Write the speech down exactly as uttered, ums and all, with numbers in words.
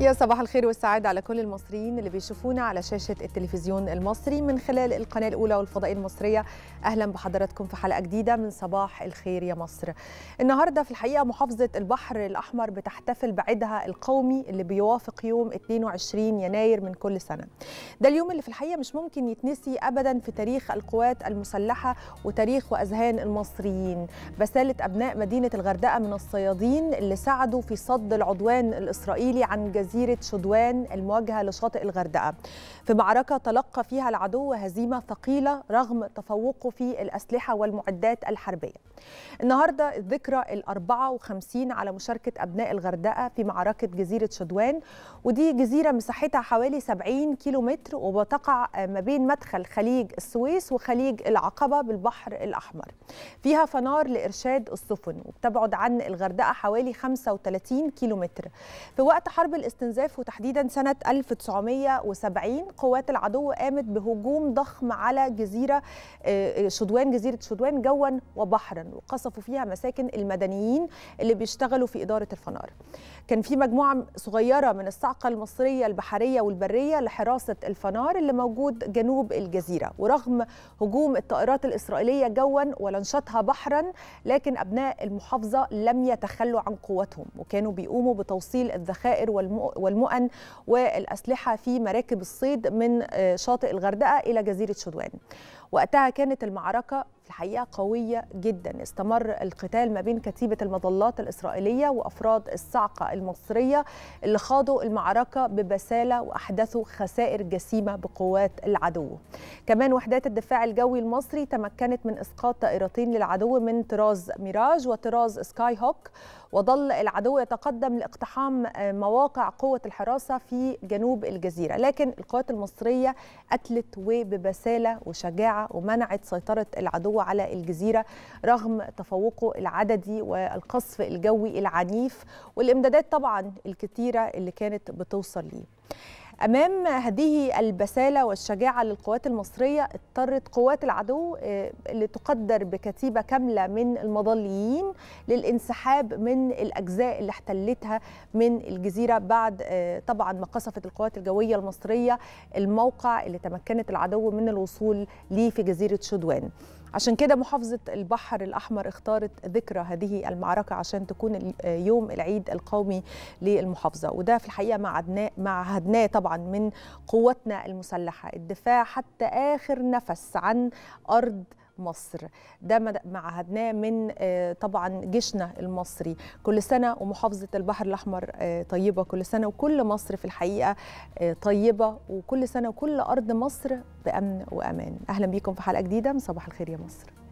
يا صباح الخير والسعادة على كل المصريين اللي بيشوفونا على شاشة التلفزيون المصري من خلال القناة الأولى والفضائية المصرية. أهلا بحضراتكم في حلقة جديدة من صباح الخير يا مصر. النهاردة في الحقيقة محافظة البحر الأحمر بتحتفل بعيدها القومي اللي بيوافق يوم اثنين وعشرين يناير من كل سنة. ده اليوم اللي في الحقيقة مش ممكن يتنسي أبدا في تاريخ القوات المسلحة وتاريخ وأذهان المصريين. بسالة أبناء مدينة الغردقة من الصيادين اللي ساعدوا في صد العدوان الإسرائيلي عن جزيرة جزيرة شدوان المواجهة لشاطئ الغردقة في معركة تلقى فيها العدو هزيمة ثقيلة رغم تفوقه في الأسلحة والمعدات الحربية. النهاردة الذكرى الأربعة وخمسين على مشاركة أبناء الغردقة في معركة جزيرة شدوان، ودي جزيرة مساحتها حوالي سبعين كيلومتر وبتقع ما بين مدخل خليج السويس وخليج العقبة بالبحر الأحمر. فيها فنار لإرشاد السفن وبتبعد عن الغردقة حوالي خمسة وثلاثين كيلومتر. في وقت حرب الاستنزاف وتحديدا سنة ألف وتسعمائة وسبعين قوات العدو قامت بهجوم ضخم على جزيرة شدوان جزيرة شدوان جوا وبحرا، وقصفوا فيها مساكن المدنيين اللي بيشتغلوا في إدارة الفنار. كان في مجموعة صغيرة من الصاعقة المصرية البحرية والبرية لحراسة الفنار اللي موجود جنوب الجزيرة، ورغم هجوم الطائرات الإسرائيلية جوا ولنشتها بحرا لكن أبناء المحافظة لم يتخلوا عن قوتهم، وكانوا بيقوموا بتوصيل الذخائر والمؤن والمؤن والأسلحة في مراكب الصيد من شاطئ الغردقة إلى جزيرة شدوان. وقتها كانت المعركة الحقيقة قوية جدا، استمر القتال ما بين كتيبة المظلات الإسرائيلية وأفراد الصاعقة المصرية اللي خاضوا المعركة ببسالة وأحدثوا خسائر جسيمة بقوات العدو. كمان وحدات الدفاع الجوي المصري تمكنت من إسقاط طائرتين للعدو من طراز ميراج وطراز سكاي هوك، وظل العدو يتقدم لاقتحام مواقع قوة الحراسة في جنوب الجزيرة، لكن القوات المصرية قتلت وببسالة وشجاعة ومنعت سيطرة العدو على الجزيرة رغم تفوقه العددي والقصف الجوي العنيف والإمدادات طبعا الكتيرة اللي كانت بتوصل ليه. أمام هذه البسالة والشجاعة للقوات المصرية اضطرت قوات العدو اللي تقدر بكتيبة كاملة من المظليين للانسحاب من الأجزاء اللي احتلتها من الجزيرة بعد طبعا ما قصفت القوات الجوية المصرية الموقع اللي تمكنت العدو من الوصول ليه في جزيرة شدوان. عشان كده محافظة البحر الأحمر اختارت ذكرى هذه المعركة عشان تكون يوم العيد القومي للمحافظة، وده في الحقيقة معهدناه معهدناه طبعا من قوتنا المسلحة الدفاع حتى آخر نفس عن أرض مصر. ده معهدناه من طبعا جيشنا المصري. كل سنة ومحافظة البحر الأحمر طيبة، كل سنة وكل مصر في الحقيقة طيبة، وكل سنة وكل أرض مصر بأمن وأمان. أهلا بيكم في حلقة جديدة من صباح الخير يا مصر.